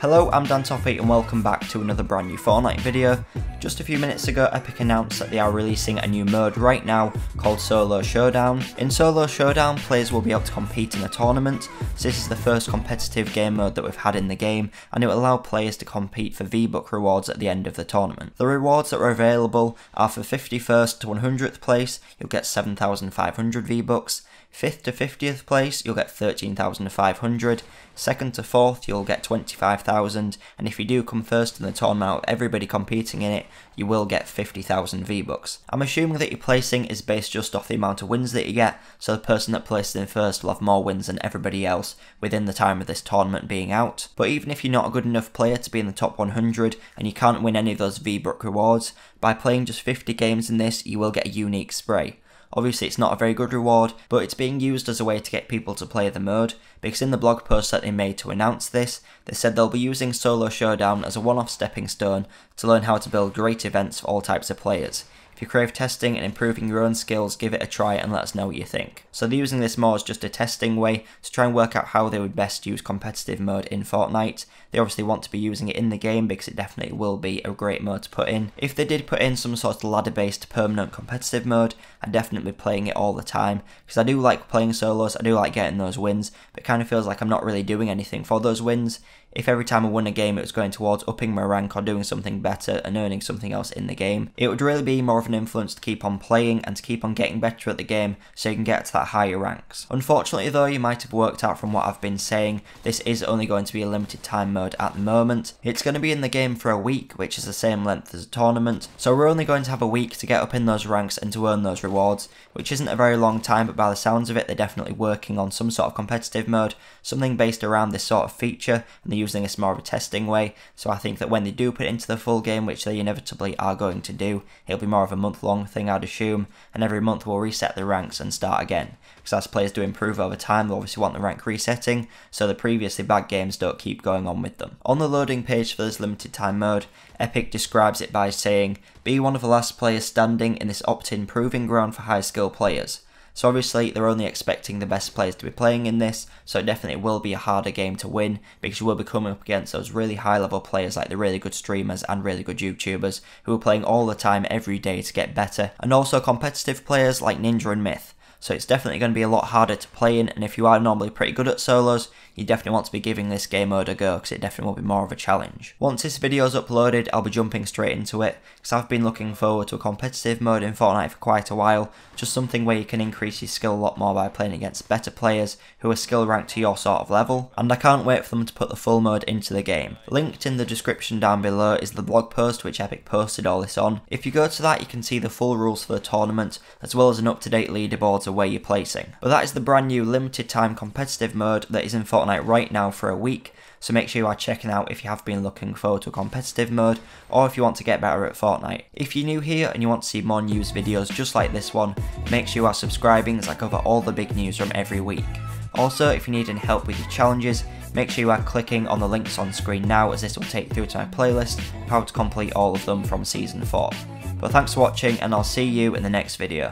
Hello, I'm Dan Toppy and welcome back to another brand new Fortnite video. Just a few minutes ago, Epic announced that they are releasing a new mode right now called Solo Showdown. In Solo Showdown, players will be able to compete in a tournament, so this is the first competitive game mode that we've had in the game, and it will allow players to compete for V-Bucks rewards at the end of the tournament. The rewards that are available are for 51st to 100th place, you'll get 7,500 V-Bucks, 5th to 50th place, you'll get 13,500, 2nd to 4th, you'll get 25,000, and if you do come first in the tournament with everybody competing in it, you will get 50,000 V-Bucks. I'm assuming that your placing is based just off the amount of wins that you get, so the person that places in first will have more wins than everybody else within the time of this tournament being out. But even if you're not a good enough player to be in the top 100 and you can't win any of those V-Bucks rewards, by playing just 50 games in this, you will get a unique spray. Obviously it's not a very good reward, but it's being used as a way to get people to play the mode, because in the blog post that they made to announce this, they said they'll be using Solo Showdown as a one-off stepping stone to learn how to build great events for all types of players. If you crave testing and improving your own skills, give it a try and let us know what you think. So they're using this more as just a testing way to try and work out how they would best use competitive mode in Fortnite. They obviously want to be using it in the game because it definitely will be a great mode to put in. If they did put in some sort of ladder-based permanent competitive mode, I'd definitely be playing it all the time, because I do like playing solos, I do like getting those wins, but it kind of feels like I'm not really doing anything for those wins. If every time I won a game it was going towards upping my rank or doing something better and earning something else in the game, it would really be more of an influence to keep on playing and to keep on getting better at the game so you can get to that higher ranks. Unfortunately though, you might have worked out from what I've been saying, this is only going to be a limited time mode at the moment. It's going to be in the game for a week, which is the same length as a tournament, so we're only going to have a week to get up in those ranks and to earn those rewards, which isn't a very long time, but by the sounds of it they're definitely working on some sort of competitive mode, something based around this sort of feature, and the using this more of a testing way, so I think that when they do put it into the full game, which they inevitably are going to do, it'll be more of a month-long thing I'd assume, and every month we'll reset the ranks and start again. Because as players do improve over time, they'll obviously want the rank resetting, so the previously bad games don't keep going on with them. On the loading page for this limited time mode, Epic describes it by saying, "Be one of the last players standing in this opt-in proving ground for high skill players." So obviously they're only expecting the best players to be playing in this, so it definitely will be a harder game to win, because you will be coming up against those really high level players like the really good streamers and really good YouTubers who are playing all the time every day to get better, and also competitive players like Ninja and Myth. So it's definitely going to be a lot harder to play in, and if you are normally pretty good at solos, you definitely want to be giving this game mode a go, because it definitely will be more of a challenge. Once this video is uploaded, I'll be jumping straight into it, because I've been looking forward to a competitive mode in Fortnite for quite a while, just something where you can increase your skill a lot more by playing against better players who are skill ranked to your sort of level, and I can't wait for them to put the full mode into the game. Linked in the description down below is the blog post which Epic posted all this on. If you go to that, you can see the full rules for the tournament, as well as an up-to-date leaderboard where you're placing. But that is the brand new limited time competitive mode that is in Fortnite right now for a week, so make sure you are checking out if you have been looking forward to a competitive mode, or if you want to get better at Fortnite. If you're new here and you want to see more news videos just like this one, make sure you are subscribing as I cover all the big news from every week. Also, if you need any help with your challenges, make sure you are clicking on the links on screen now, as this will take you through to my playlist of how to complete all of them from Season 4. But thanks for watching, and I'll see you in the next video.